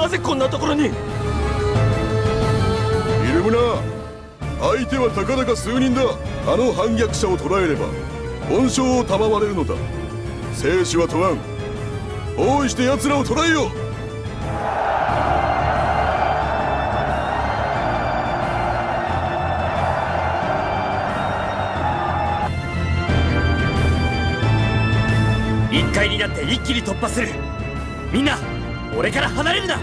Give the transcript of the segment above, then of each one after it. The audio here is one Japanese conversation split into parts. なぜこんなところに。イルムナ、相手はたかだか数人だ。あの反逆者を捕らえれば恩賞を賜れるのだ。生死は問わん。包囲して奴らを捕らえよう。1回になって一気に突破する。みんな俺から離れるな。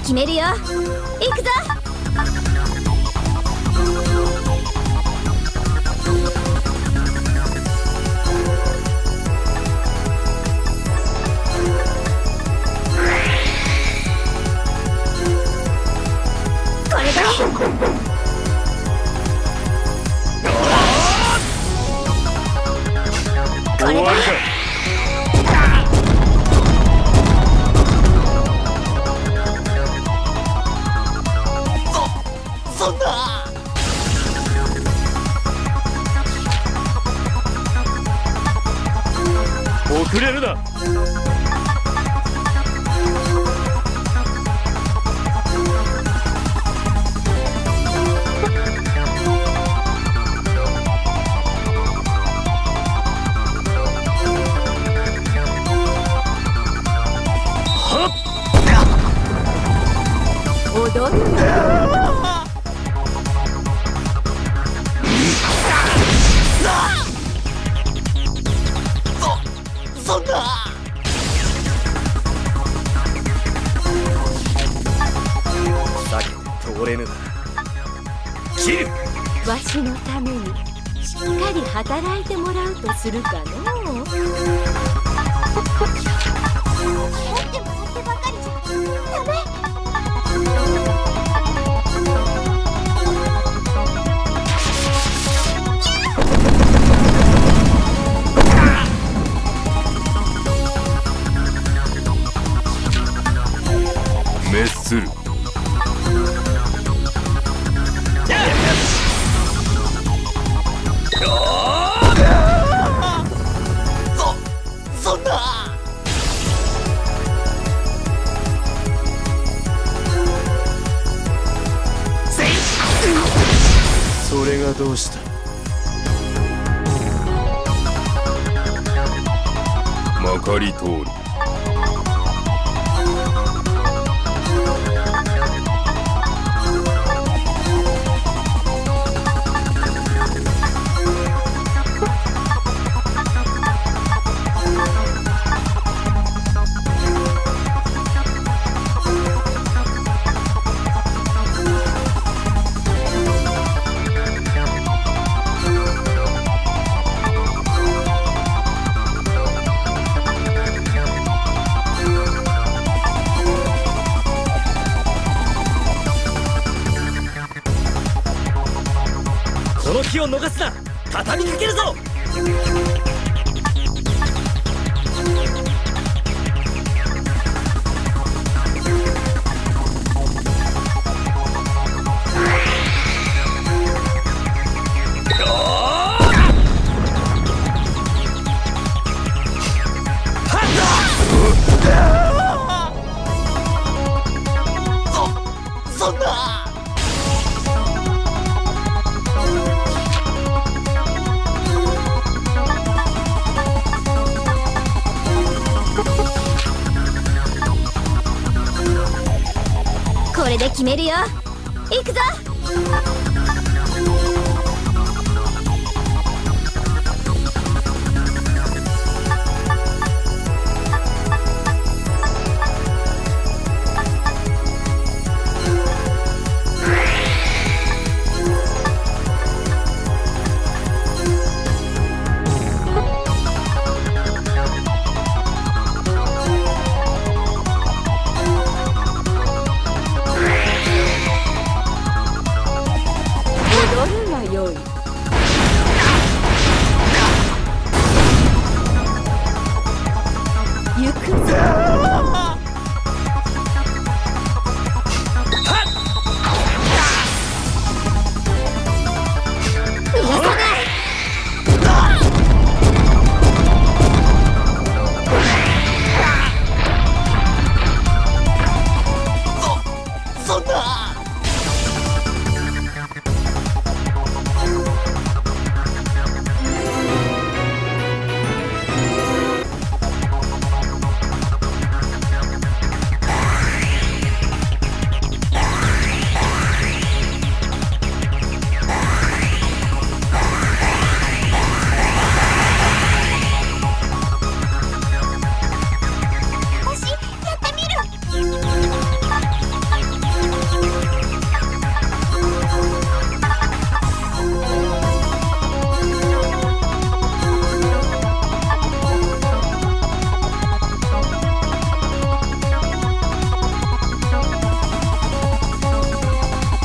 決めるよ。行くぞ。これだ。これだ。遅れるな。踊るな。わしのためにしっかり働いてもらうとするかのう。持っても持ってばかりじゃダメ。滅する。それがどうした。まかり通り。気を逃すな。畳みかけるぞ。これで決めるよ。行くぞ。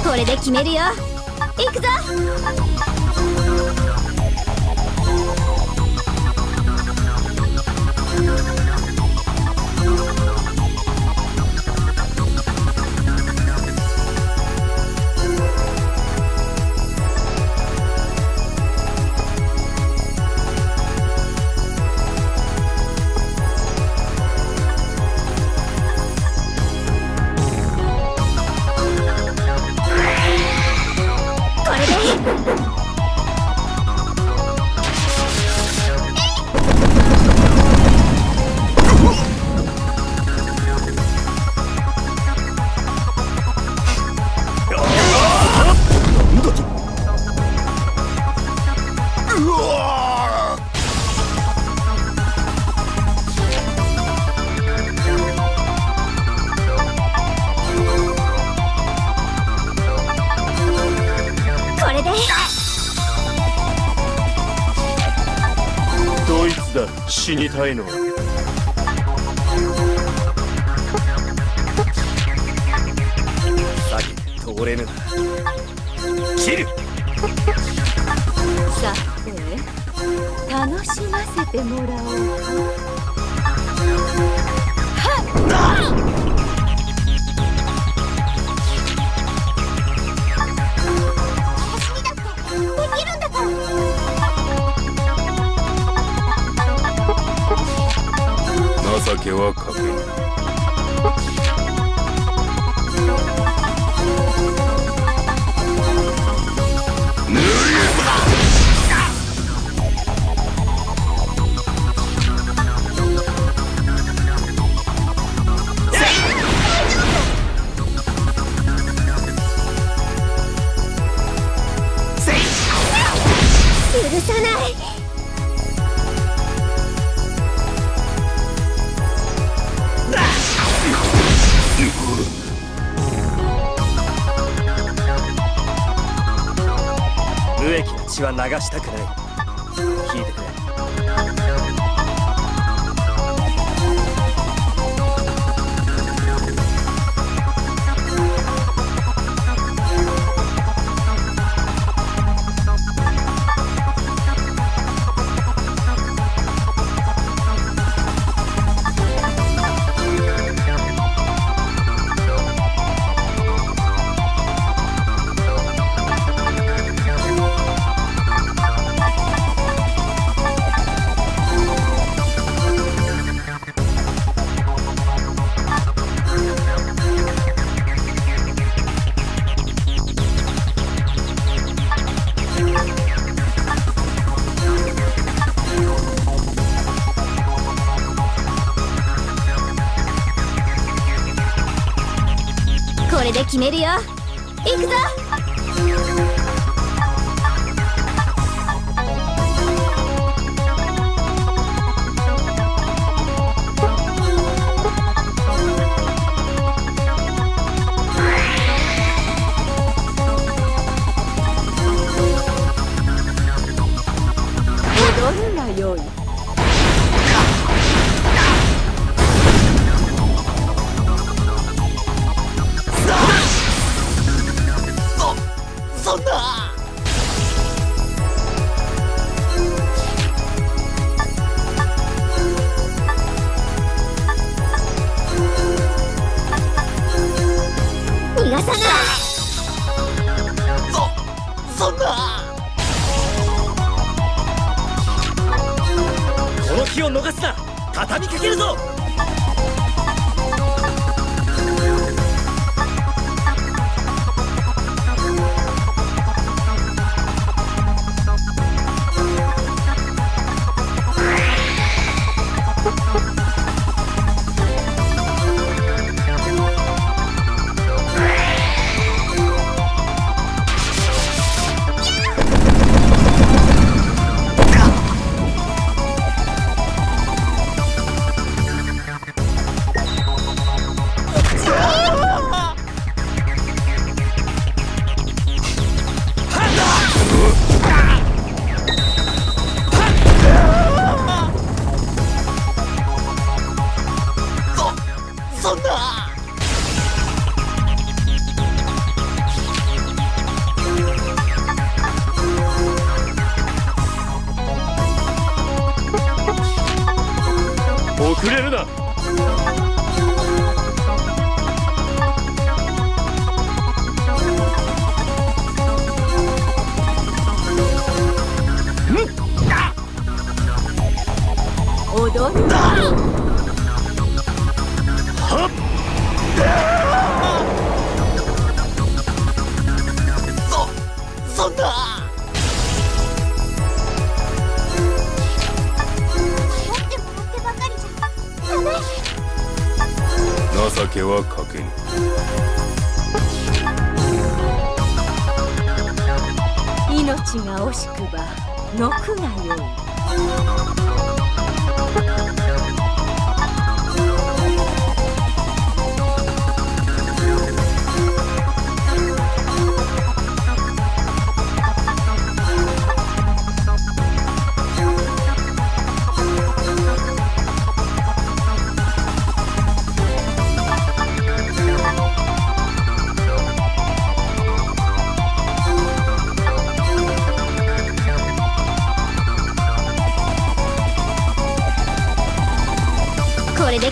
これで決めるよ。行くぞ。死にたいのは。通れぬな。切る。さて、楽しませてもらおう。はっ。情けはかけない。許さない。無益な血は流したくない。聞いてくれ。これで決めるよ。行くぞ。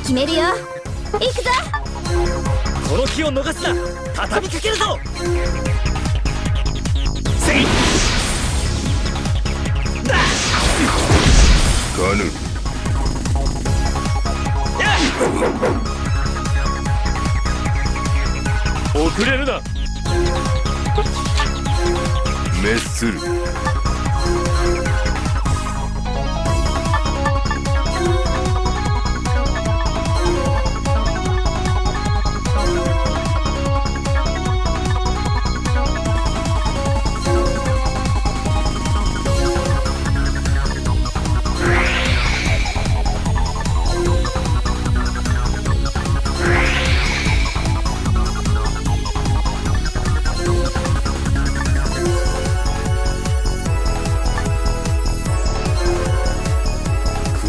決めるよ。行くぞ。この日を逃すな。畳みかけるぞ。せい。だ。ガヌ。遅れるな。滅する。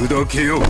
砕けよう。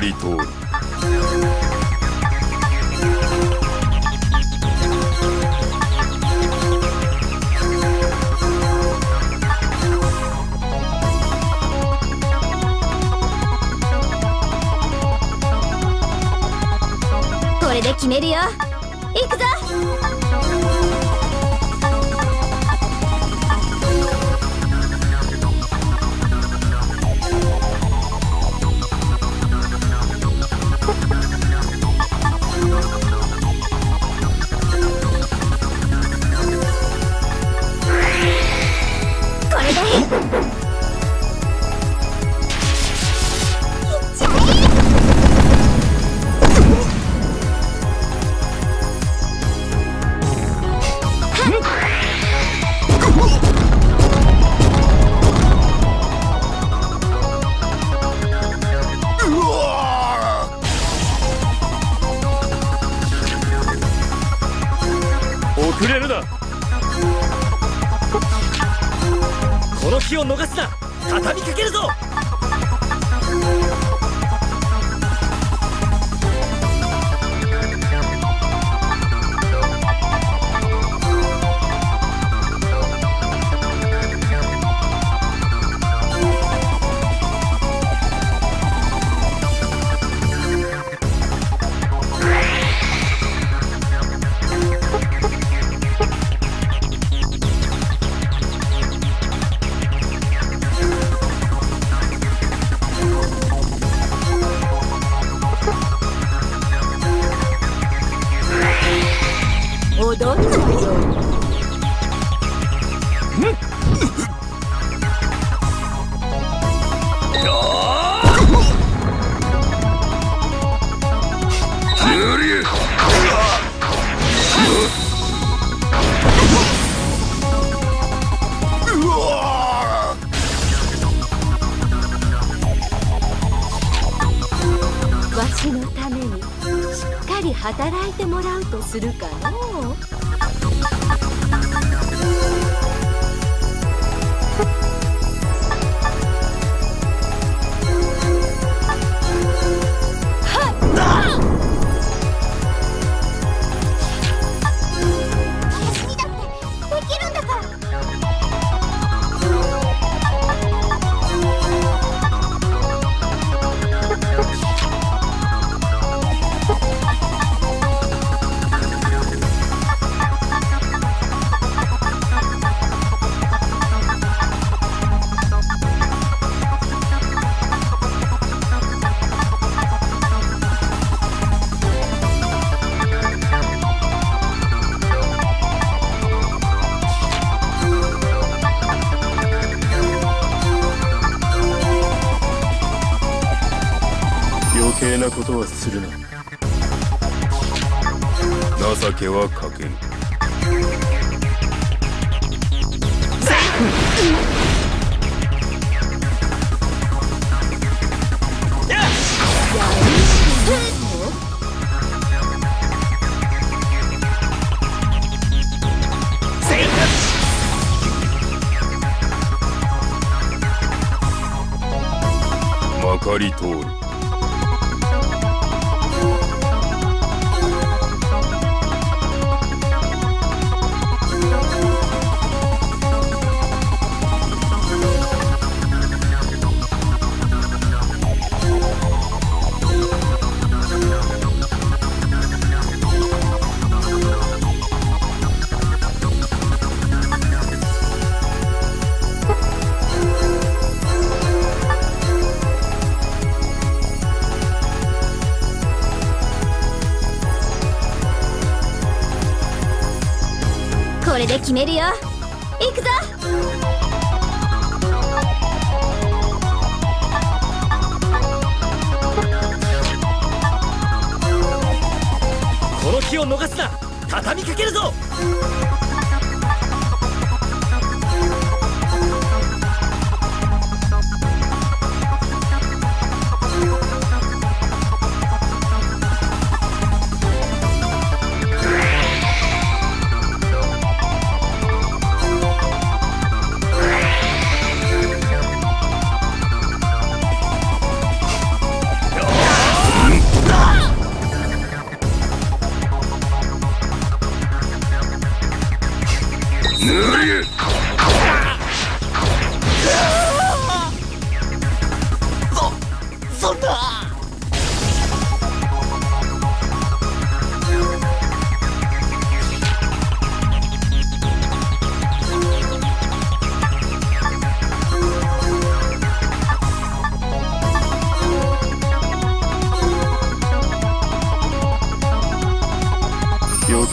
り通る。これで決めるよ。行くぞ。遅れるな。この日を逃すな。畳みかけるぞ。踊るのよ。わしのためにしっかり働いてもらうとするかのう。余計なことはするな。情けはかける。まかり通る。これで決めるよ。行くぞ。この日を逃すな。畳みかけるぞ。余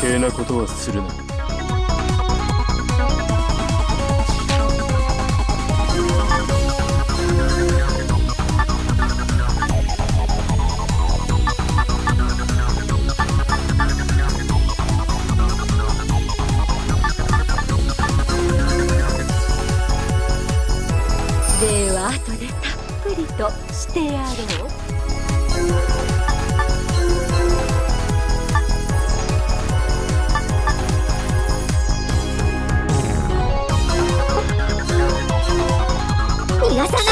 計なことはするな。では後でたっぷりとしてやろう。許さない。フ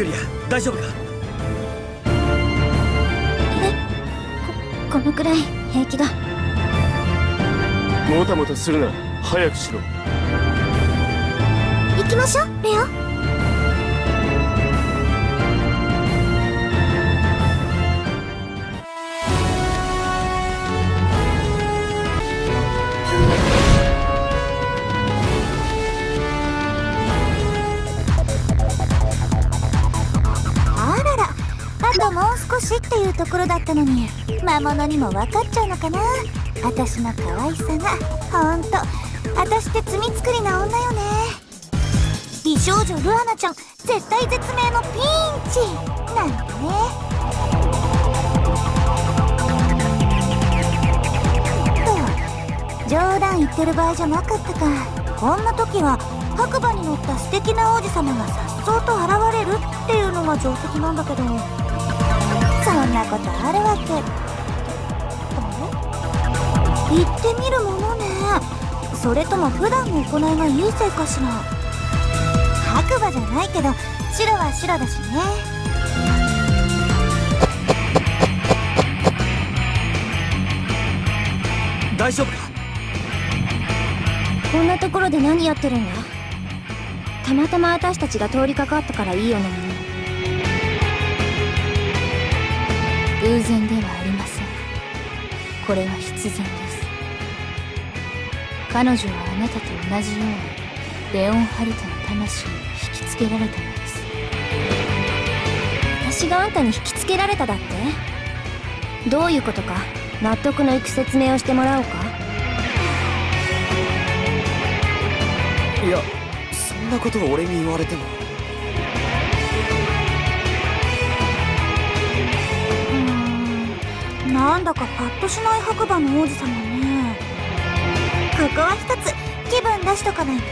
ューリア、大丈夫か？え、このくらい平気だ。もたもたするな、早くしろ。行きましょう、レオ。っていうところだったのに、魔物にも分かっちゃうのかな。私の可愛さが、ほんと私って罪作りな女よね。美少女ルアナちゃん、絶対絶命のピンチなんだね。と冗談言ってる場合じゃなかったか。こんな時は白馬に乗った素敵な王子様が颯爽と現れるっていうのが定石なんだけど、そんなことあるわけ。言ってみるものね。それとも普段の行いが優勢かしら。白馬じゃないけど白は白だしね。大丈夫か？こんなところで何やってるんだ。たまたま私たちが通りかかったからいいようなもの。偶然ではありません。これは必然です。彼女はあなたと同じようにレオンハルトの魂に引きつけられたのです。私があんたに引きつけられただって？どういうことか納得のいく説明をしてもらおうか。いや、そんなことを俺に言われても。なんだかパッとしない白馬の王子様ね。ここは一つ気分出しとかないとね。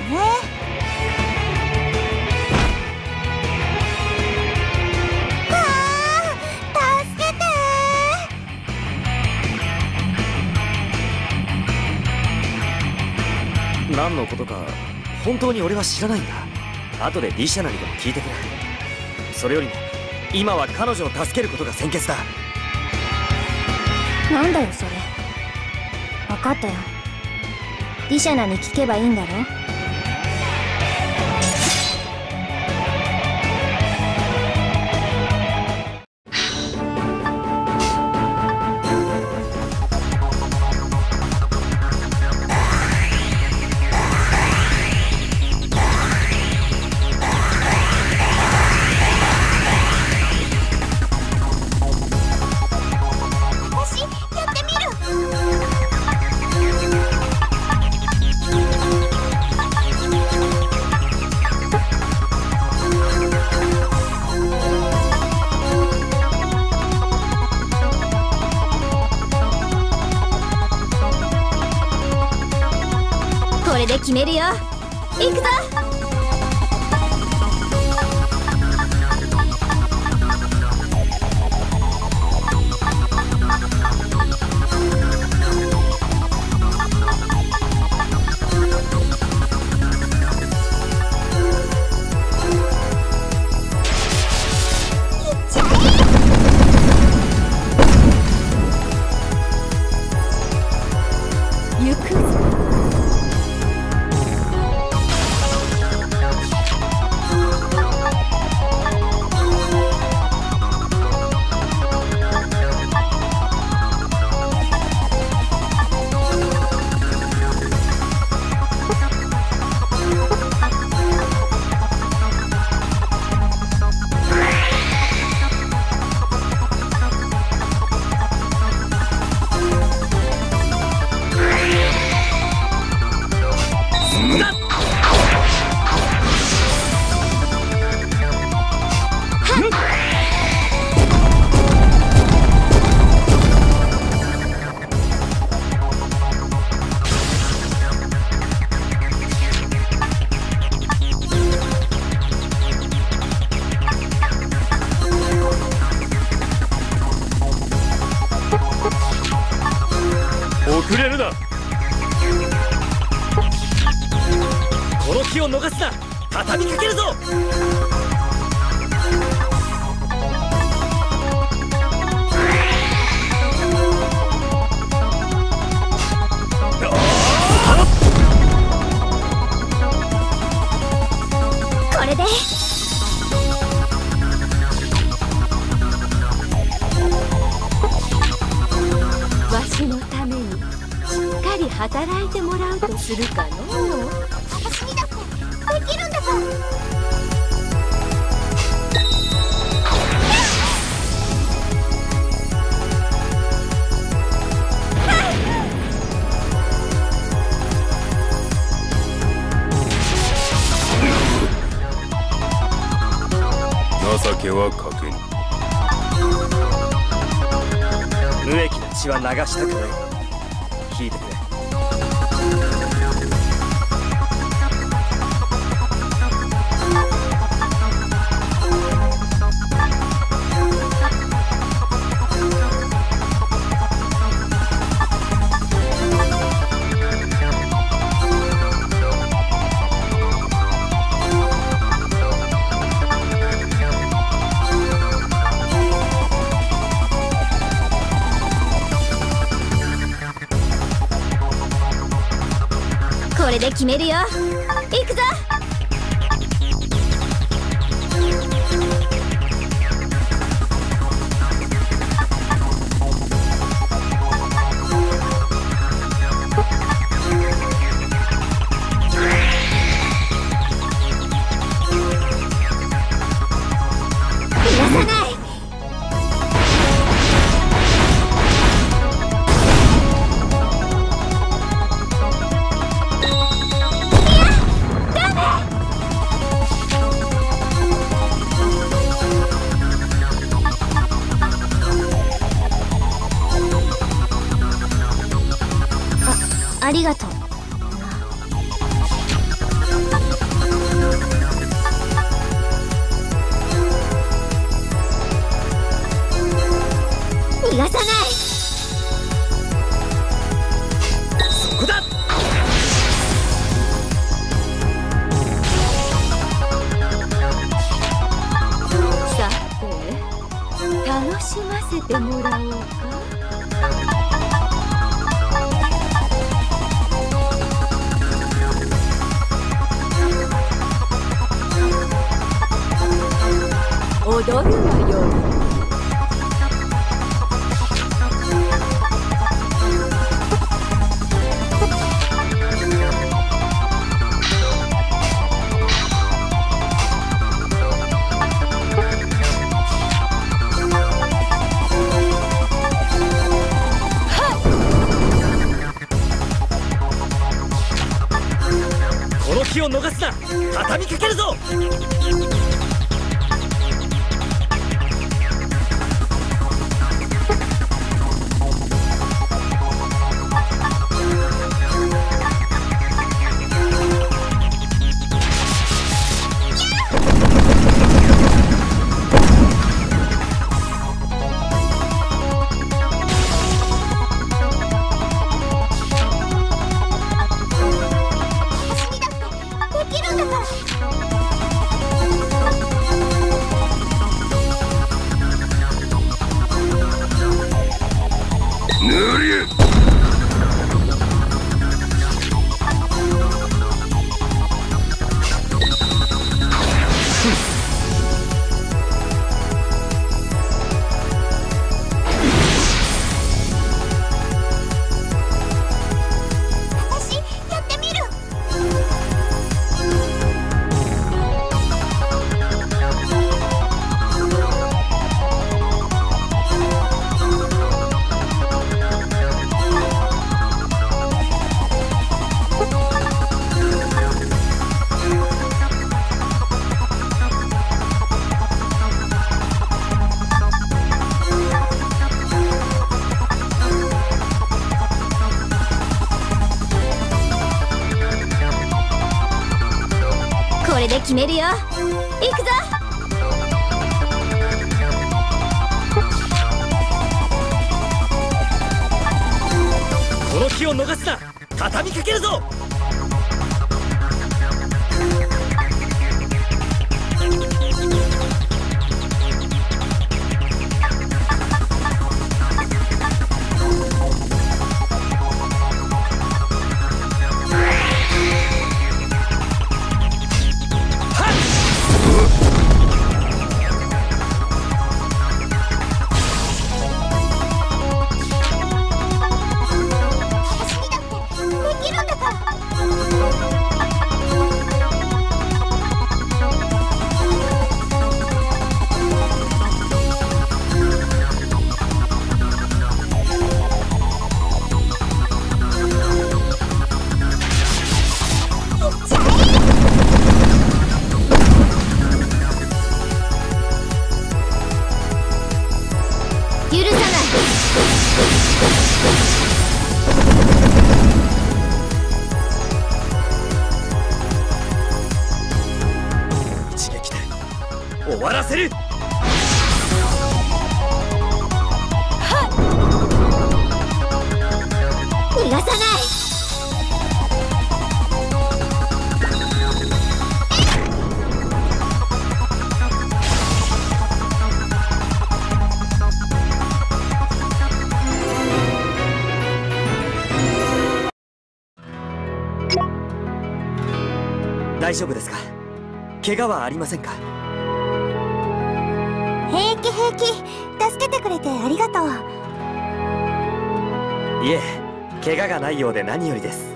ああ、助けてー。何のことか本当に俺は知らないんだ。後でディシャナリでも聞いてくれ。それよりも今は彼女を助けることが先決だ。なんだよそれ。分かったよ。リシャナに聞けばいいんだろ。決めるよ。行くぞ。遅れるな。この日を逃すな。畳みかけるぞ。これで。働いてもらうとするかの。私にだってできるんだぞ。情けはかけぬ。無益な血は流したくない。聞いてくれ。これで決めるよ。行くぞ。ありがとう。逃がさない。楽しませてもらおうか。どのように。気を逃すな、畳みかけるぞ。これで決めるよ。行くぞ。この日を逃すな、畳みかけるぞ。終わらせる。はい、逃がさない。大丈夫ですか？怪我はありませんか？平気平気、助けてくれてありがとう。いえ、怪我がないようで何よりです。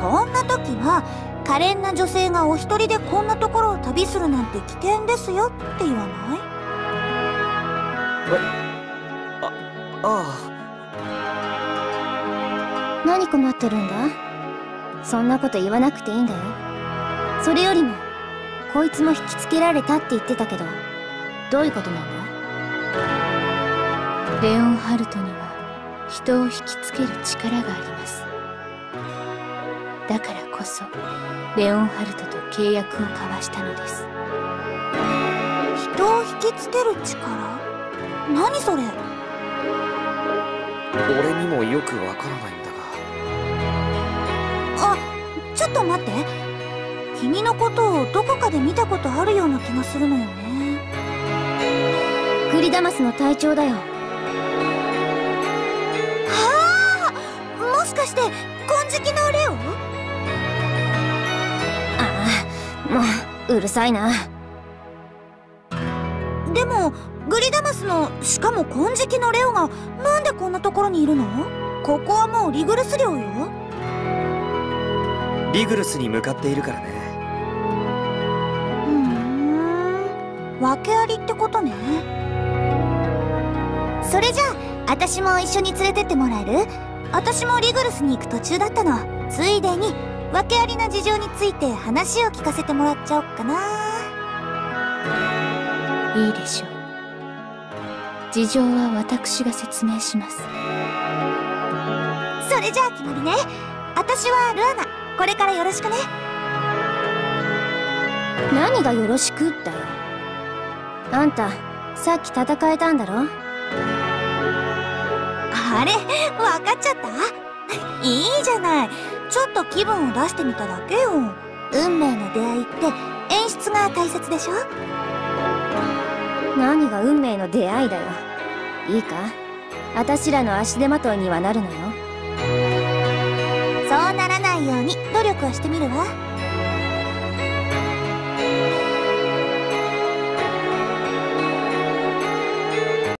こんな時は可憐な女性がお一人でこんなところを旅するなんて危険ですよって言わない？ああ。何困ってるんだ？そんなこと言わなくていいんだよ。それよりもこいつも引きつけられたって言ってたけど、どういうことなんだ？レオンハルトには人を引きつける力があります。だからこそレオンハルトと契約を交わしたのです。人を引きつける力？何それ？俺にもよくわからないんだが。あ、ちょっと待って、君のことをどこかで見たことあるような気がするのよね。グリダマスの隊長だよ。はあ、もしかして金色のレオン？もううるさいな。でもグリダマスの、しかも金色のレオがなんでこんなところにいるの？ここはもうリグルス領よ。リグルスに向かっているからね。訳ありってことね。それじゃあ私も一緒に連れてってもらえる？私もリグルスに行く途中だったの。ついでに訳ありな事情について話を聞かせてもらっちゃおっかな。いいでしょう。事情は私が説明します。それじゃあ決まりね。私はルアナ、これからよろしくね。何がよろしくだよ。あんたさっき戦えたんだろ。あれ、分かっちゃった？いいじゃない、ちょっと気分を出してみただけよ。運命の出会いって演出が大切でしょ。何が運命の出会いだよ。いいか、私らの足手まといにはなるのよ。そうならないように努力をしてみるわ。